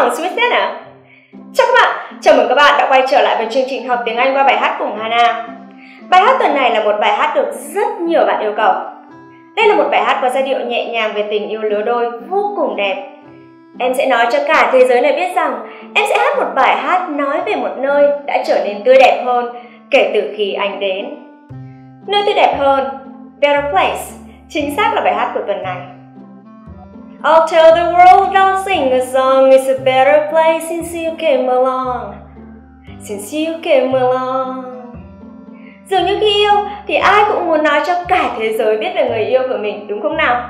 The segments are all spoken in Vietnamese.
hàng suýt thế à? Chào các bạn, chào mừng các bạn đã quay trở lại với chương trình học tiếng Anh qua bài hát cùng Hannah. Bài hát tuần này là một bài hát được rất nhiều bạn yêu cầu. Đây là một bài hát có giai điệu nhẹ nhàng về tình yêu lứa đôi vô cùng đẹp. Em sẽ nói cho cả thế giới này biết rằng em sẽ hát một bài hát nói về một nơi đã trở nên tươi đẹp hơn kể từ khi anh đến. Nơi tươi đẹp hơn, Better Place, chính xác là bài hát của tuần này. I'll tell the world I'll sing a song. It's a better place since you came along. Since you came along. Dường như khi yêu thì ai cũng muốn nói cho cả thế giới biết về người yêu của mình, đúng không nào?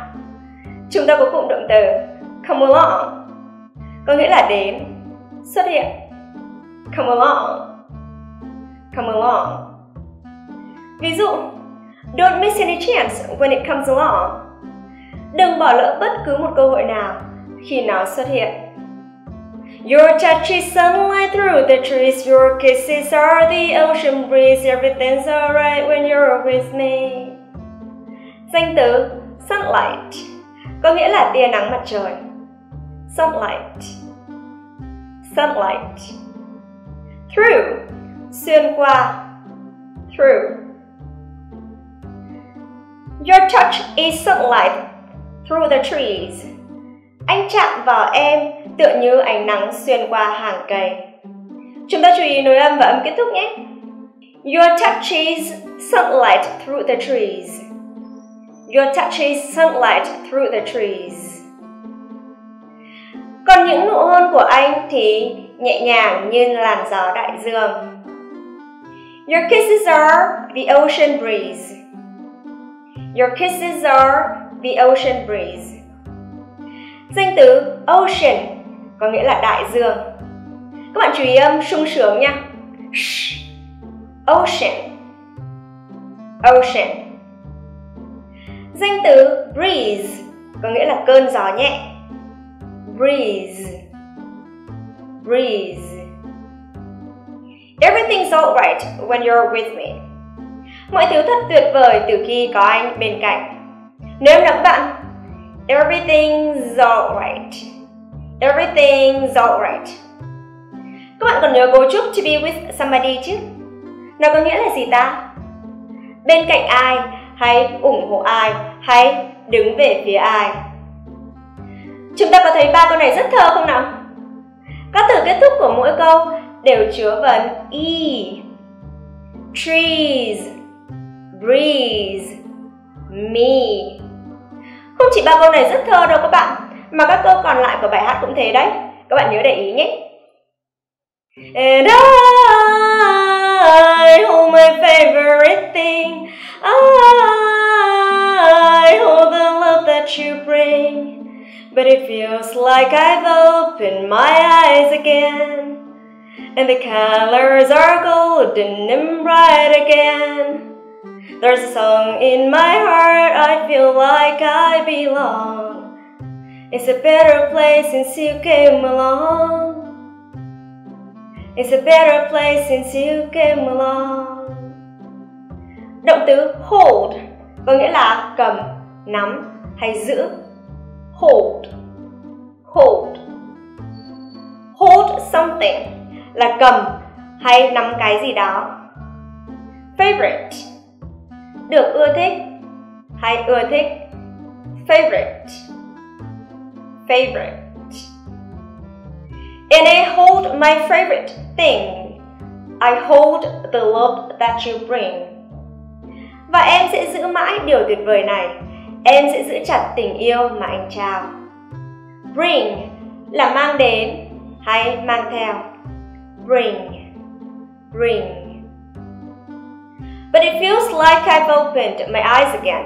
Chúng ta có cụm động từ come along, có nghĩa là đến, xuất hiện. Come along, come along. Ví dụ, don't miss any chance when it comes along. Đừng bỏ lỡ bất cứ một cơ hội nào khi nó xuất hiện. Your touch is sunlight through the trees. Your kisses are the ocean breeze. Everything's alright when you're with me. Danh từ sunlight có nghĩa là tia nắng mặt trời. Sunlight, sunlight. Through, xuyên qua. Through. Your touch is sunlight through the trees. Anh chạm vào em tựa như ánh nắng xuyên qua hàng cây. Chúng ta chú ý nối âm và âm kết thúc nhé. Your touch is sunlight through the trees. Your touch is sunlight through the trees. Còn những nụ hôn của anh thì nhẹ nhàng như làn gió đại dương. Your kisses are the ocean breeze. Your kisses are the ocean breeze. Danh từ ocean có nghĩa là đại dương. Các bạn chú ý âm sung sướng nha. Ocean, ocean. Danh từ breeze có nghĩa là cơn gió nhẹ. Breeze, breeze. Everything's alright when you're with me. Mọi thứ thật tuyệt vời từ khi có anh bên cạnh. Nếu em nói các bạn everything's alright, everything's alright, các bạn còn nhớ cấu trúc to be with somebody chứ? Nó có nghĩa là gì ta? Bên cạnh ai, hay ủng hộ ai, hay đứng về phía ai? Chúng ta có thấy ba câu này rất thơ không nào? Các từ kết thúc của mỗi câu đều chứa vần e. Trees, breeze, me. Không chỉ ba câu này rất thơ đâu các bạn, mà các câu còn lại của bài hát cũng thế đấy. Các bạn nhớ để ý nhé. And I hold my favorite thing. I hold the love that you bring. But it feels like I've opened my eyes again. And the colors are golden and bright again. There's a song in my heart, I feel like I belong. It's a better place since you came along. It's a better place since you came along. Động từ hold có nghĩa là cầm, nắm hay giữ. Hold, hold. Hold something là cầm hay nắm cái gì đó. Favorite, được ưa thích hay ưa thích. Favorite, favorite. And I hold my favorite thing. I hold the love that you bring. Và em sẽ giữ mãi điều tuyệt vời này. Em sẽ giữ chặt tình yêu mà anh trao. Bring là mang đến hay mang theo. Bring, bring. But it feels like I've opened my eyes again.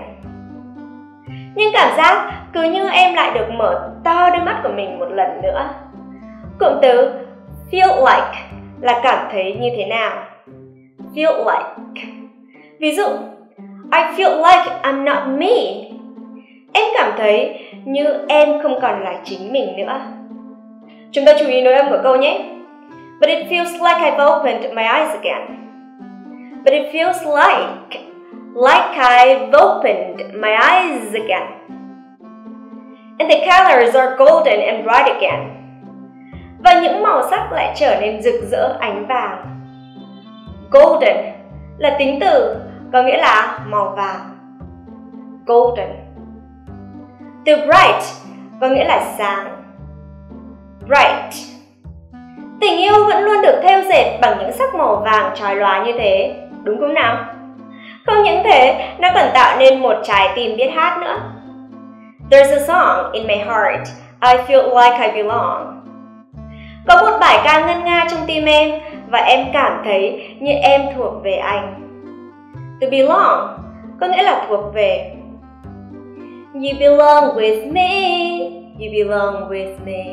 Nhưng cảm giác cứ như em lại được mở to đôi mắt của mình một lần nữa. Cụm từ feel like là cảm thấy như thế nào. Feel like. Ví dụ, I feel like I'm not me. Em cảm thấy như em không còn là chính mình nữa. Chúng ta chú ý nối âm của câu nhé. But it feels like I've opened my eyes again. But it feels like I've opened my eyes again. And the colors are golden and bright again. và những màu sắc lại trở nên rực rỡ ánh vàng. Golden là tính từ, có nghĩa là màu vàng. Golden. Từ bright có nghĩa là sáng. Bright. Tình yêu vẫn luôn được thêu dệt bằng những sắc màu vàng chói lóa như thế, đúng không nào? Không những thế, nó còn tạo nên một trái tim biết hát nữa. There's a song in my heart, I feel like I belong. Có một bài ca ngân nga trong tim em và em cảm thấy như em thuộc về anh. To belong có nghĩa là thuộc về. You belong with me, you belong with me.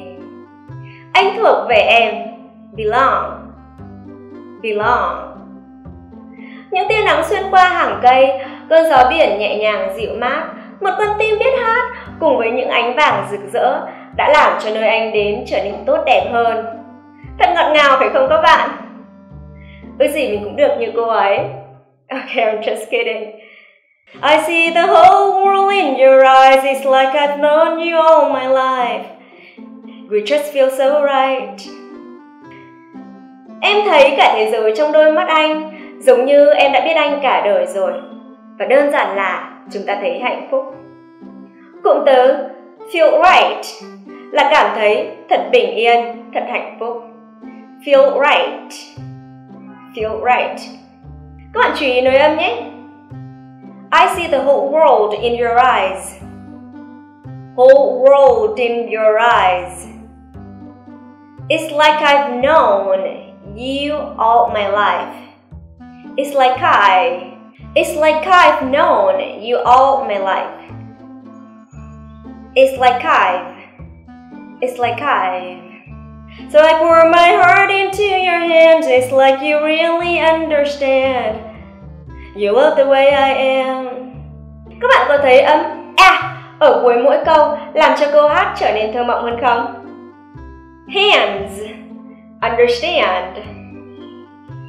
Anh thuộc về em. Belong. Belong. Những tia nắng xuyên qua hàng cây, cơn gió biển nhẹ nhàng dịu mát, một con tim biết hát cùng với những ánh vàng rực rỡ đã làm cho nơi anh đến trở nên tốt đẹp hơn. Thật ngọt ngào phải không các bạn? Ước gì mình cũng được như cô ấy. Okay, I'm just kidding. I see the whole world in your eyes. It's like I've known you all my life. We just feel so right. Em thấy cả thế giới trong đôi mắt anh, giống như em đã biết anh cả đời rồi. Và đơn giản là chúng ta thấy hạnh phúc. Cụm từ feel right là cảm thấy thật bình yên, thật hạnh phúc. Feel right. Feel right. Các bạn chú ý nối âm nhé. I see the whole world in your eyes. Whole world in your eyes. It's like I've known you all my life. It's like I've known you all my life. It's like I've. So I pour my heart into your hands. It's like you really understand. You love the way I am. Các bạn có thấy âm a ở cuối mỗi câu làm cho câu hát trở nên thơ mộng hơn không? Hands, understand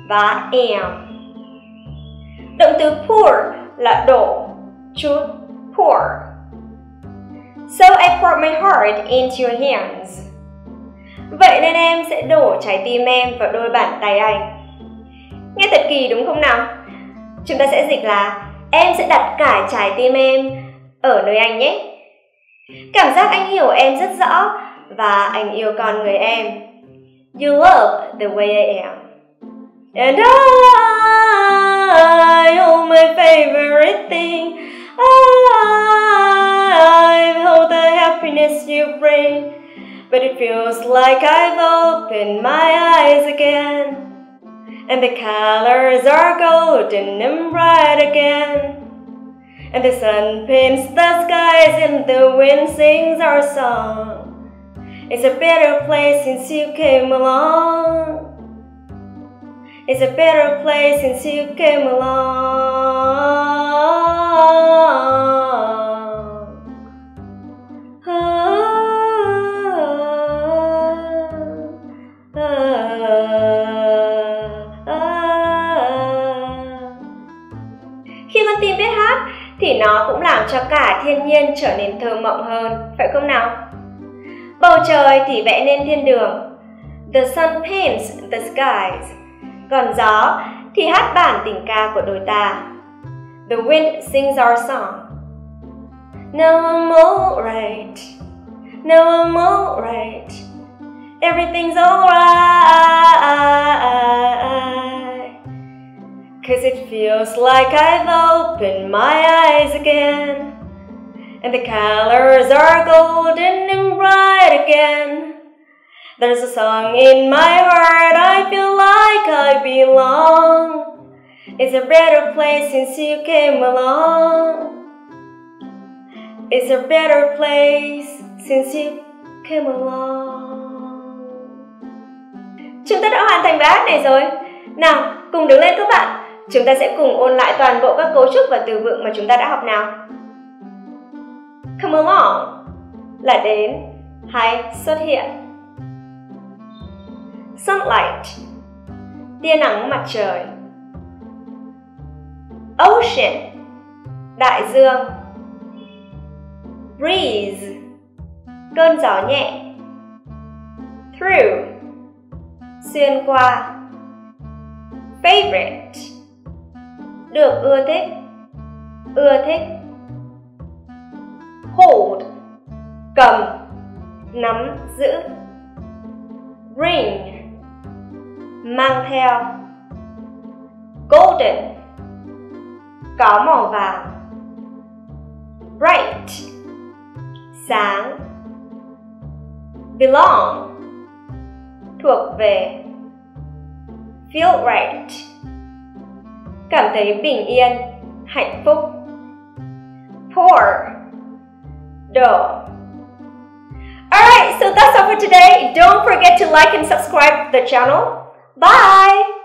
và am. Động từ pour là đổ, chút, pour. So I pour my heart into your hands. Vậy nên em sẽ đổ trái tim em vào đôi bàn tay anh. Nghe thật kỳ đúng không nào? Chúng ta sẽ dịch là em sẽ đặt cả trái tim em ở nơi anh nhé. Cảm giác anh hiểu em rất rõ và anh yêu con người em. You love the way I am. And I, oh my favorite thing, I hold the happiness you bring. But it feels like I've opened my eyes again, and the colors are golden and bright again, and the sun paints the skies and the wind sings our song. It's a better place since you came along. It's a better place since you came along. Khi con tim biết hát thì nó cũng làm cho cả thiên nhiên trở nên thơ mộng hơn, phải không nào? Bầu trời thì vẽ nên thiên đường. The sun paints the skies. Còn gió thì hát bản tình ca của đôi ta. The wind sings our song. Now I'm alright. Now I'm alright. Everything's alright. Cause it feels like I've opened my eyes again, and the colors are golden and bright again. There's a song in my heart, I feel like I belong. It's a better place since you came along. It's a better place since you came along. Chúng ta đã hoàn thành bài hát này rồi. Nào, cùng đứng lên các bạn. Chúng ta sẽ cùng ôn lại toàn bộ các cấu trúc và từ vựng mà chúng ta đã học nào. Come along là đến hay xuất hiện. Sunlight, tia nắng mặt trời. Ocean, đại dương. Breeze, cơn gió nhẹ. Through, Xuyên qua. Favorite, được ưa thích, ưa thích. Hold, cầm, nắm giữ. Bring, mang theo. Golden, có màu vàng. Bright, sáng. Belong, thuộc về. Feel right, cảm thấy bình yên, hạnh phúc. Pour, đổ. Alright, so that's all for today. Don't forget to like and subscribe the channel. Bye!